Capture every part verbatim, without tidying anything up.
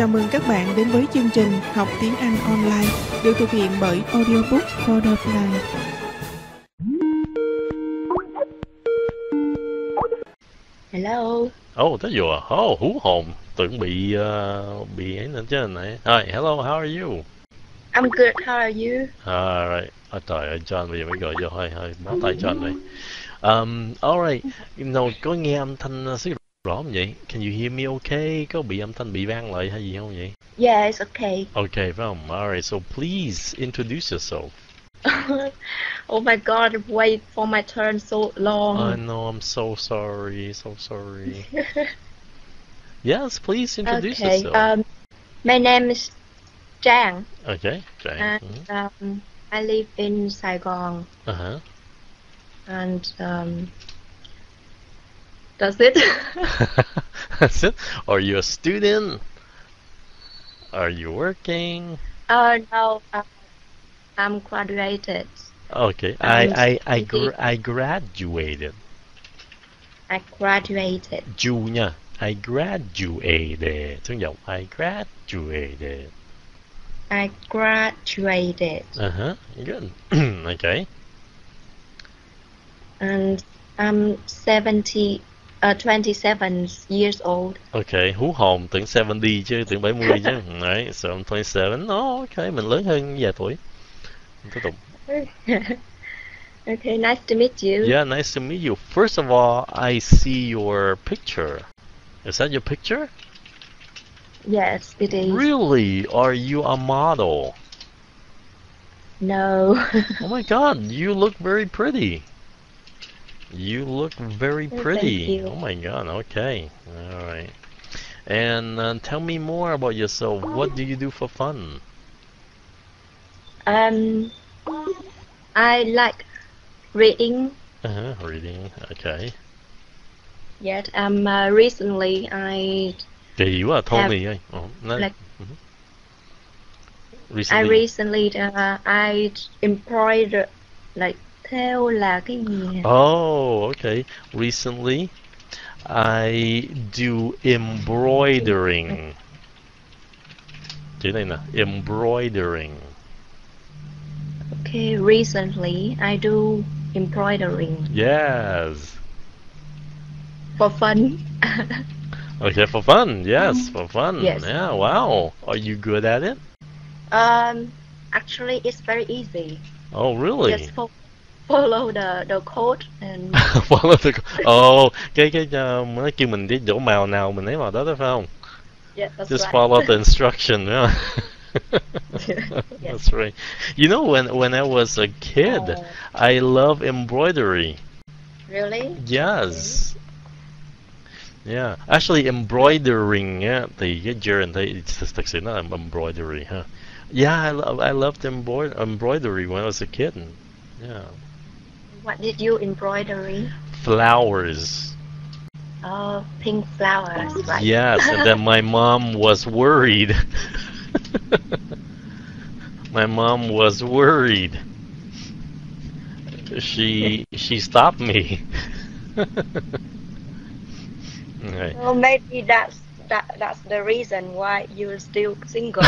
Chào mừng các bạn đến với chương trình Học Tiếng Anh Online được thực hiện bởi Audiobook for Blind. Hello. Oh, there you are. Oh, hú hồn. Tưởng bị uh, bị ấy lên trên này. Hi, hello, how are you? I'm good, how are you? All right. À, trời ơi, John bây giờ mới gọi vô. Hơi hơi bó tay John này. Um, all right. Nào, có nghe âm thanh xíu rõ không vậy? Can you hear me okay? Có bị âm thanh bị vang lại hay gì không vậy? Yeah, it's okay. Okay, phải không? Alright, so please introduce yourself. Oh my god, wait for my turn so long. I know, I'm so sorry, so sorry. Yes, please introduce okay, yourself. Um, my name is Trang. Okay, Trang. And, mm-hmm. um, I live in Saigon. Uh-huh. And... Um, That's it. That's it. Are you a student? Are you working? Uh, no, uh, I'm graduated. Okay, I I I gra I graduated. I graduated. Junior, I graduated. Tiếng Nhật, I graduated. I graduated. Uh huh. Good. Okay. And I'm seventy. Uh, twenty-seven years old. Okay, hú hồn, tưởng seventy chứ, tưởng bảy mươi chứ. Đấy, so I'm twenty-seven. Oh, okay, mình lớn hơn vài tuổi. Tiếp tục. Okay, nice to meet you. Yeah, nice to meet you. First of all, I see your picture. Is that your picture? Yes, it is. Really? Are you a model? No. Oh my god, you look very pretty. You look very pretty. Oh my god, okay. Alright. And uh, tell me more about yourself. What do you do for fun? Um, I like reading. Uh-huh, reading, okay. Yet, um, uh, recently I... Kỳ quá, thôn này ơi. Like, mm-hmm. recently. I recently, uh, I embroidered, like, theo là cái gì? Oh, okay. Recently, I do embroidering. Chữ này nè, embroidering. Okay, recently I do embroidering. Yes. For fun. Okay, for fun. Yes, for fun. Yes. Yeah. Wow. Are you good at it? Um, actually, it's very easy. Oh, really? Just for follow the the code and follow the code. Oh, cái cái uh, nó kêu mình đi chỗ màu nào mình lấy màu đó, đó phải không? Yeah, that's Just right. follow the instruction. Yeah. That's right. You know, when when I was a kid, oh. I love embroidery. Really? Yes. Okay. Yeah. Actually, embroidering á, thì cái gerund thì thực sự nó là embroidery ha. Huh? Yeah, I love I loved embroidery when I was a kid. Yeah. What did you embroidery? Flowers. Oh, pink flowers, right? Yes, and then my mom was worried. My mom was worried. She she stopped me. Right. Well, maybe that's that that's the reason why you're still single.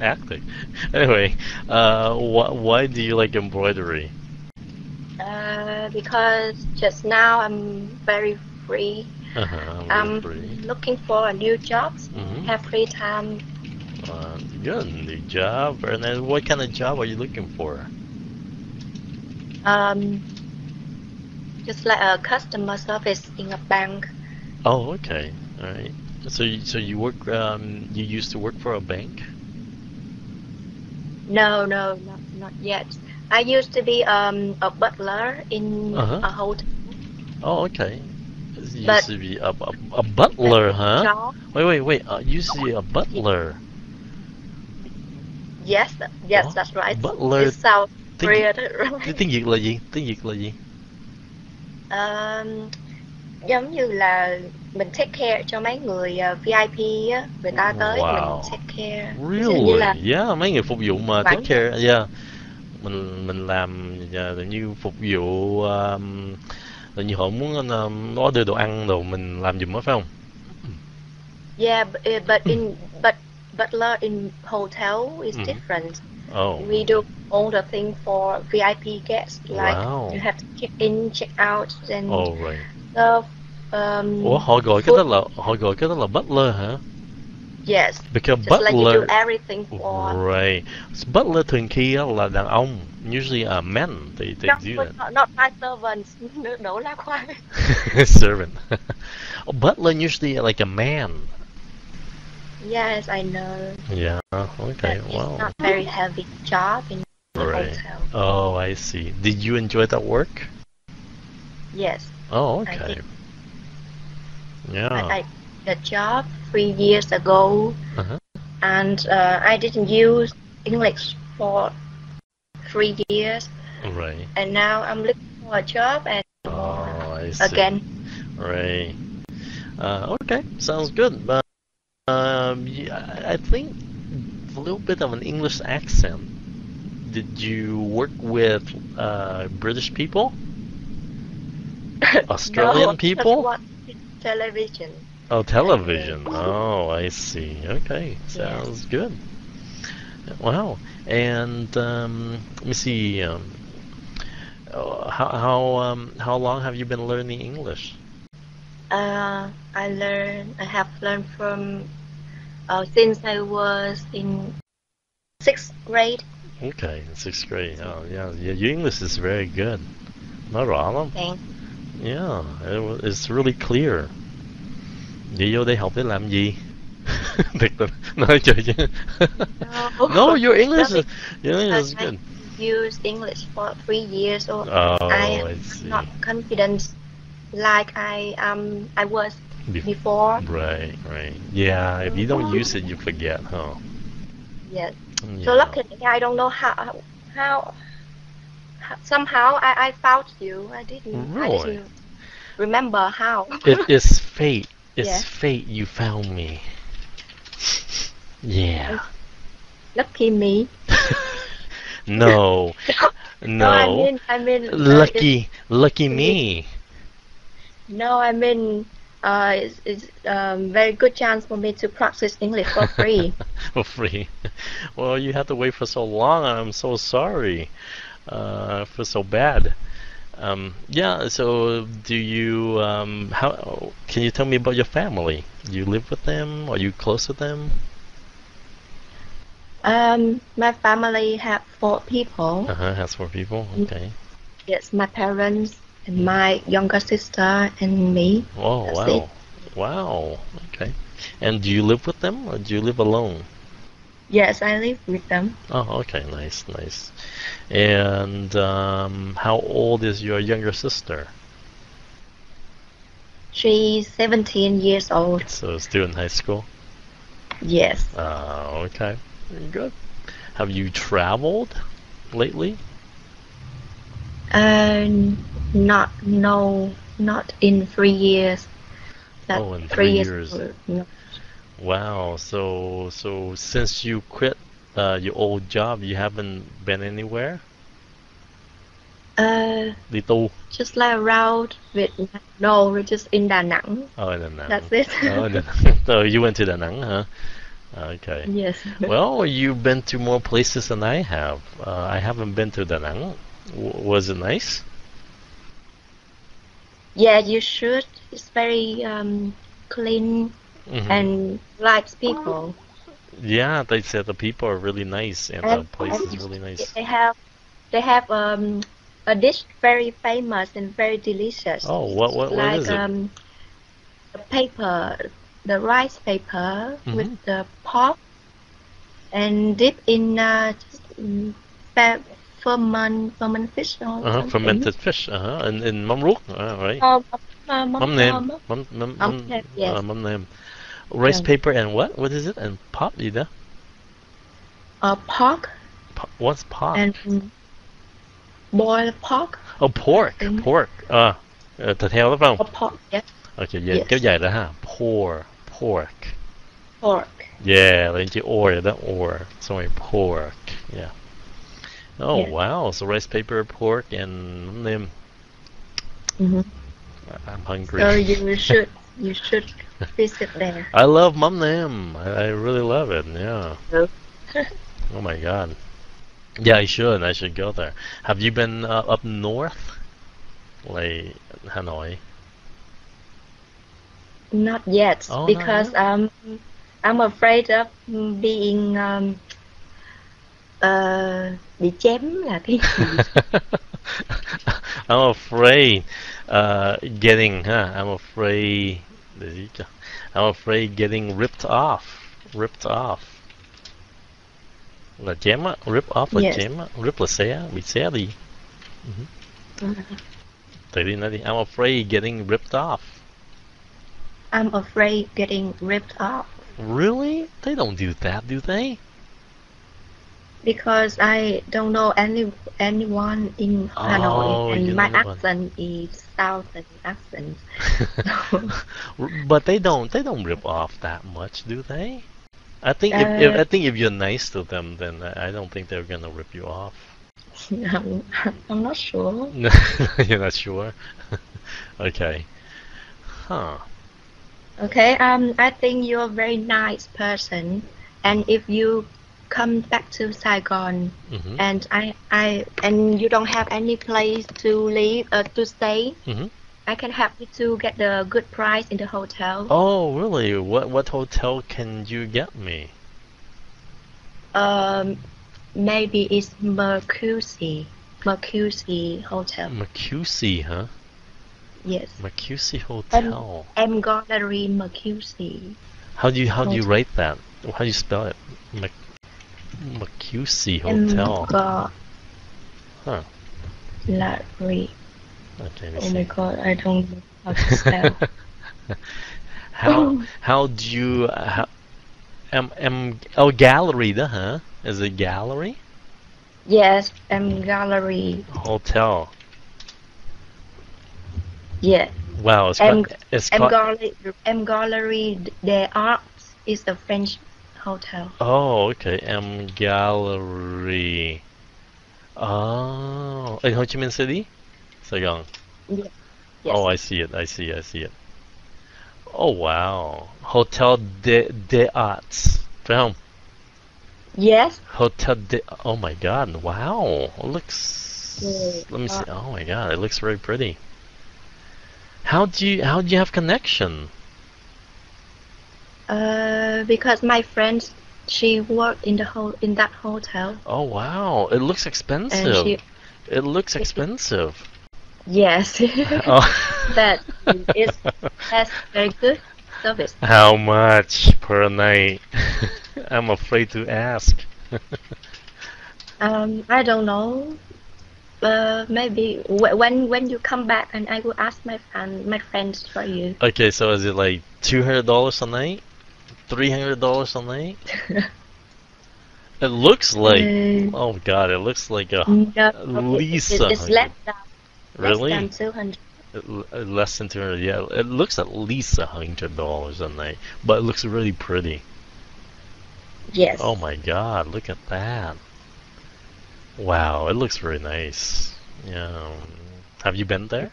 Acting. Anyway, uh, wh why do you like embroidery? Uh, because just now I'm very free. Uh-huh, I'm free. Looking for a new job. Mm-hmm. Have free time. Uh, good, new job. And then what kind of job are you looking for? Um, just like a customer service in a bank. Oh, okay. All right. So, you, so you work? Um, you used to work for a bank? No, no, not not yet. I used to be um, a butler in uh-huh. a hotel. Oh, okay. You but used to be a a, a butler, huh? Job. Wait, wait, wait. Uh, you used to be a butler. Yes, yes, oh, that's right. Butler. It sounds weird, right? Tiếng Việt là gì? Tiếng Việt là gì? Um, giống như là mình take care cho mấy người uh, vi ai pi á, người ta tới wow. mình take care. Really? Yeah, mấy người phục vụ mà take care. Yeah. Mình mình làm uh, như phục vụ um, như họ muốn um, order đồ ăn đồ mình làm giùm á phải không? Yeah, but, uh, but in but butler in hotel is mm. different. Oh. We do all the thing for V I P guests, like wow. you have to check in, check out, and oh, right. serve. Um, Ủa, họ gọi cái đó là họ gọi cái đó là butler hả? Yes. Because just butler, like you do everything for. Right. Butler thường khi là đàn ông, usually a men. They they no, do that. Not my servants. No, là khoai. Servant. Butler usually like a man. Yes, I know. Yeah. Okay. But wow. It's not very heavy job in the right. hotel. Oh, I see. Did you enjoy that work? Yes. Oh, okay. Yeah. I, I the job three years ago, uh-huh. and uh, I didn't use English for three years. Right. And now I'm looking for a job and oh, I see. Again. Right. Uh, okay. Sounds good. But Um, yeah, I think a little bit of an English accent. Did you work with uh, British people? Australian no, people? What television. Oh, television. Oh, I see. Okay, sounds yeah. good. Wow. And um, let me see. Um, how how um, how long have you been learning English? Uh, I learn. I have learned from uh, since I was in sixth grade. Okay, in sixth grade. Oh, yeah, yeah. Your English is very good. Not wrong. Thanks. Yeah, it, it's really clear. Đi vô đây học để làm gì? Nói chơi chứ. No, your English is your English is good. I use English for three years, so oh, I am I see. Not confident. Like I um I was before. Right, right. Yeah, if you don't use it, you forget, huh? Yes. Yeah. So luckily, I don't know how how, how somehow I, I found you. I didn't. Really? I didn't remember how. It is fate. It's yeah. fate. You found me. Yeah. Lucky me. No. No. No. I mean, I mean. Lucky, lucky me. No, I mean, uh, it's, it's um, very good chance for me to practice English for free. For free. Well, you had to wait for so long, and I'm so sorry uh, for so bad. Um, yeah, so do you, um, how, can you tell me about your family? Do you live with them? Are you close with them? Um, my family have four people. Uh-huh, has four people, okay. Yes, my parents. And my younger sister and me. Oh, wow. It. Wow. Okay. And do you live with them or do you live alone? Yes, I live with them. Oh, okay. Nice, nice. And um, how old is your younger sister? She's seventeen years old. So still in high school? Yes. Uh, okay. Good. Have you traveled lately? Um... Not no, not in three years. That oh, in three, three years. years. No. Wow. So so since you quit uh, your old job, you haven't been anywhere. Uh. Little. Just like around Vietnam. No, we're just in Đà Nẵng. Oh, in Đà Nẵng. That's it. Oh, Đà Nẵng. So you went to Đà Nẵng, huh? Okay. Yes. Well, you've been to more places than I have. Uh, I haven't been to Đà Nẵng. W was it nice? Yeah, you should. It's very um, clean mm-hmm. and likes people. Yeah, they said the people are really nice and, and the place and is really nice. They have, they have um, a dish very famous and very delicious. Oh, what what, what like, is it? Um, the paper, the rice paper mm-hmm. with the pork, and dip in uh, just, um, Ferment, ferment fish or uh -huh, fermented fish, uh huh, and in Mâm Ruốc, uh, right? Uh, uh, Mâm Ném, Mâm Mâm Mâm okay, yes. uh, Mâm Ném, rice yeah. paper and what? What is it? And pot either? Uh, pork. Po what's pork? And um, boiled pork. Oh, pork, mm. pork. Ah, uh, the tail of them. A pork, yes. Okay, yeah, yes. Kéo dài đó ha. Pork, pork. Pork. Yeah, like you or that or sorry, pork. Yeah. Oh yeah. Wow! So rice paper, pork, and um, mm-hmm. I'm hungry. So you should You should visit there. I love Mâm Ném. I, I really love it. Yeah. Oh my God. Yeah, I should. I should go there. Have you been uh, up north, like Hanoi? Not yet, oh, because no, no. um, I'm afraid of being um, uh, bị chém là cái gì? I'm afraid uh, getting, huh? I'm afraid. I'm afraid getting ripped off. Ripped off. Là chém á, rip off là yes. chém á, rip là xé, bị xé đi. Uh-huh. Tự đi nói đi. I'm afraid getting ripped off. I'm afraid getting ripped off. Really? They don't do that, do they? Because I don't know any anyone in oh, Hanoi, and my accent is Southern accent. But they don't they don't rip off that much, do they? I think uh, if, if I think if you're nice to them, then I don't think they're gonna rip you off. I'm, I'm not sure. You're not sure? Okay. Huh. Okay, um, I think you're a very nice person, and if you come back to Saigon, mm-hmm. and I, I, and you don't have any place to live uh, to stay, mm-hmm. I can help you to get the good price in the hotel. Oh, really? What what hotel can you get me? Um, maybe it's Mercure, Mercure Hotel. Mercure, huh? Yes. Mercure Hotel. M Gallery Mercure. How do you how do you write that? How do you spell it? Mercure Hotel. M huh. Gallery. Okay, oh see. My God! I don't know how to spell. how how do you how, M M oh gallery đó, huh? Is it gallery? Yes, M Gallery. Hotel. Yeah. Wow, it's M, quite, it's M, Gallery, M Gallery De Arts is a French hotel. Oh, okay. M Gallery. Oh, in Ho Chi Minh City, Saigon. Yeah. Yes. Oh, I see it. I see. I see it. Oh wow, Hotel De De Arts. Film. Yes. Hotel De. Oh my God! Wow, it looks. Yeah. Let me see. Oh my God, it looks very pretty. How do you how do you have connection? Uh, because my friend, she worked in the whole in that hotel. Oh wow! It looks expensive. She, it looks expensive. Yes. Oh. That is that's very good service. How much per night? I'm afraid to ask. um, I don't know. Uh, maybe w when when you come back, and I will ask my friend my friends for you. Okay, so is it like two hundred dollars a night, three hundred dollars a night? It looks like uh, oh God, it looks like a no, Lisa. It's, it's less than really less than two hundred. Less than two hundred, yeah. It looks at least a hundred dollars a night, but it looks really pretty. Yes. Oh my God, look at that. Wow, it looks very nice. Yeah. Have you been there?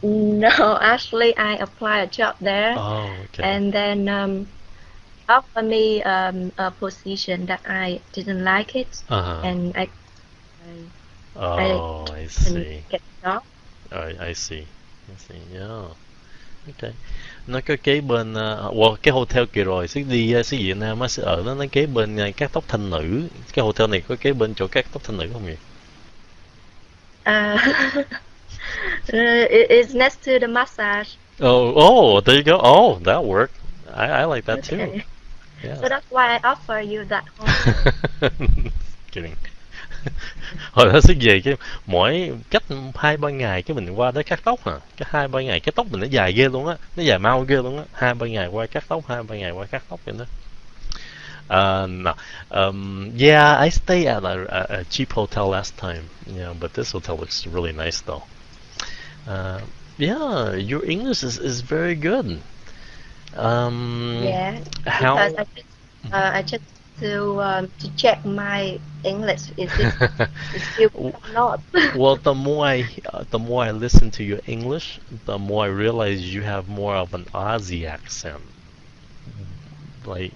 No, actually, I applied a job there, oh, okay. and then um, offered me um, a position that I didn't like it, uh-huh. and I, I oh, I, I see. Get a job. I, I see, I see. Yeah. Okay. Nó cái kế bên uh, well, cái hotel kia rồi xí đi uh, xí Việt Nam á, xí ở đó nó kế bên uh, cắt tóc thanh nữ. Cái hotel này có kế bên chỗ cắt tóc thanh nữ không vậy? Uh, it's next to the massage. Oh, oh, there you go. Oh, that worked. I, I like that too. Okay. Yeah. So that's why I offer you that home. Kidding. Hồi đó xích về cái mỗi cách hai ba ngày cái mình qua đó cắt tóc hả? Cái hai ba ngày cái tóc mình nó dài ghê luôn á, nó dài mau ghê luôn á. Hai ba ngày qua cắt tóc, hai ba ngày qua cắt tóc vậy đó. Uh, no. um, yeah, I stayed at a, a, a cheap hotel last time. Yeah, but this hotel looks really nice though. Uh, yeah, your English is is very good. Um, yeah. How? Because I just, uh, I just to um, to check my English. Is it is still not? Well, the more I uh, the more I listen to your English, the more I realize you have more of an Aussie accent. Like,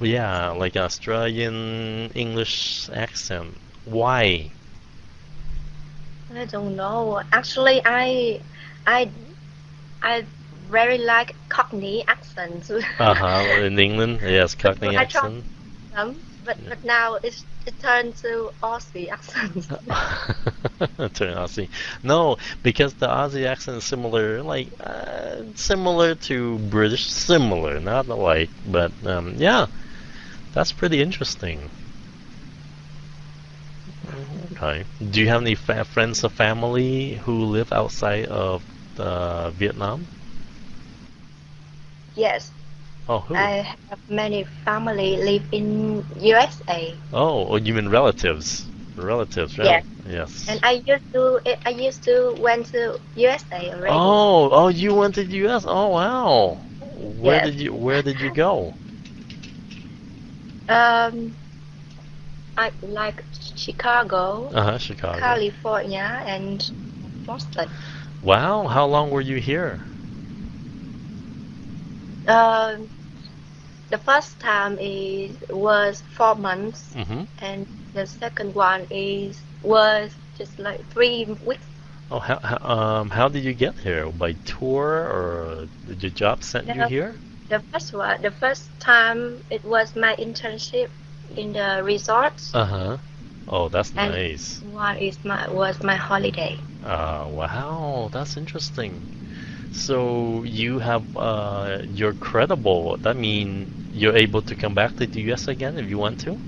yeah, like an Australian English accent. Why? I don't know. Actually, I I I. very like Cockney accent. Uh huh. In England, yes, Cockney I accent. Tried, um, but yeah. but now it's it turned to Aussie accent. Turn Aussie. No, because the Aussie accent is similar, like uh, similar to British, similar, not alike, but um, yeah, that's pretty interesting. Okay. Do you have any fa friends or family who live outside of uh, Vietnam? Yes. Oh, who? I have many family live in U S A. Oh, oh, you mean relatives, relatives, right? Yes. Yes. And I used to, I used to went to U S A already. Oh, oh, you went to U S. Oh, wow. Where yes. did you, where did you go? Um, I like Chicago. Uh huh. Chicago. California and Boston. Wow. How long were you here? Uh, the first time it was four months, mm-hmm. and the second one is was just like three weeks. Oh, how, how um how did you get here? By tour or did your job sent the, you here? The first one, the first time it was my internship in the resort. Uh huh. Oh, that's and nice. One is my was my holiday. Uh, wow, that's interesting. So you have uh, you're credible. That means you're able to come back to the U S again if you want to.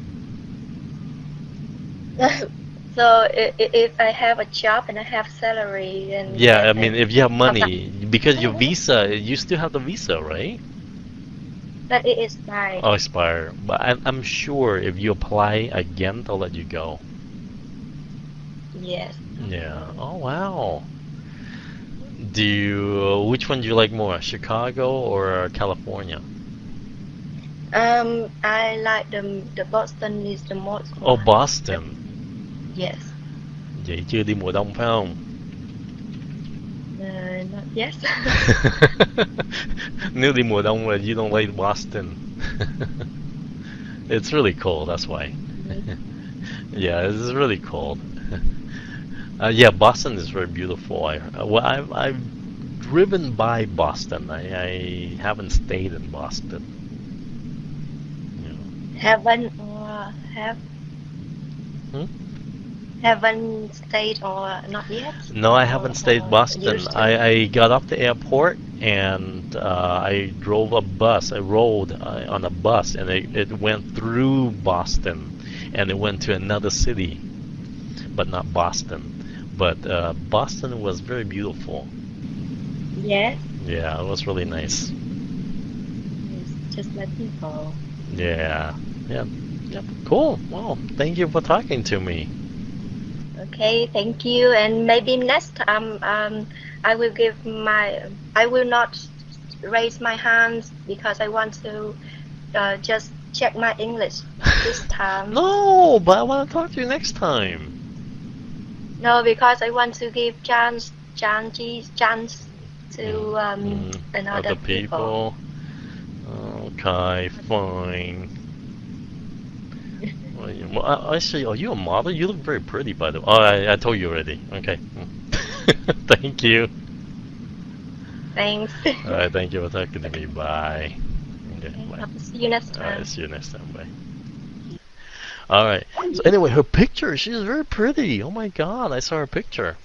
So if, if I have a job and I have salary and yeah, I mean if you have money because your visa, you still have the visa, right? But it expired. Oh, expired. But I, I'm sure if you apply again, they'll let you go. Yes. Yeah. Oh wow. Do you, uh, which one do you like more, Chicago or California? Um, I like the the Boston is the most. Oh, Boston. The, yes. Vậy chưa đi mùa đông phải không? Uh, not yes. Nếu đi mùa đông, you don't like Boston. It's really cold, that's why. Yeah, it's really cold. Uh, yeah, Boston is very beautiful. I, well, I've, I've driven by Boston. I, I haven't stayed in Boston. Yeah. Haven't or have? Hmm? Haven't stayed or not yet? No, I haven't or, stayed in Boston. I, I got off the airport and uh, I drove a bus. I rode uh, on a bus and it, it went through Boston and it went to another city, but not Boston. But uh, Boston was very beautiful. Yeah. Yeah, it was really nice. It's just my people. Yeah. Yeah. Yep. Cool. Well, thank you for talking to me. Okay. Thank you. And maybe next time, um, I will give my. I will not raise my hands because I want to uh, just check my English this time. No, but I want to talk to you next time. No, because I want to give chance, chances, chance to um, mm, another other people. people. Okay, fine. Well, actually, are you a model? You look very pretty, by the way. Oh, I, I told you already. Okay. Thank you. Thanks. All right, thank you for talking to me. Bye. Okay, okay, bye. I'll see you next time. All right, see you next time. Bye. All right. So anyway, her picture, she's very pretty. Oh my God, I saw her picture.